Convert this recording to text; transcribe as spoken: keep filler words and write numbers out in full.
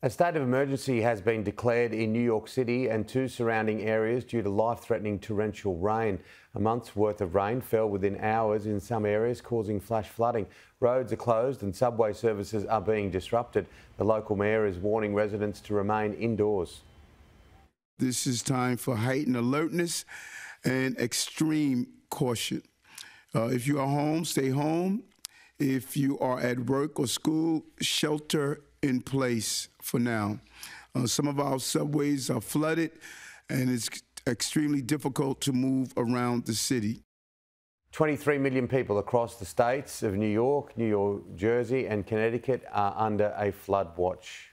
A state of emergency has been declared in New York City and two surrounding areas due to life-threatening torrential rain. A month's worth of rain fell within hours in some areas, causing flash flooding. Roads are closed and subway services are being disrupted. The local mayor is warning residents to remain indoors. This is time for heightened alertness and extreme caution. Uh, if you are home, stay home. If you are at work or school, shelter in place for now. Uh, some of our subways are flooded and it's extremely difficult to move around the city. twenty-three million people across the states of New York, New York, Jersey and Connecticut are under a flood watch.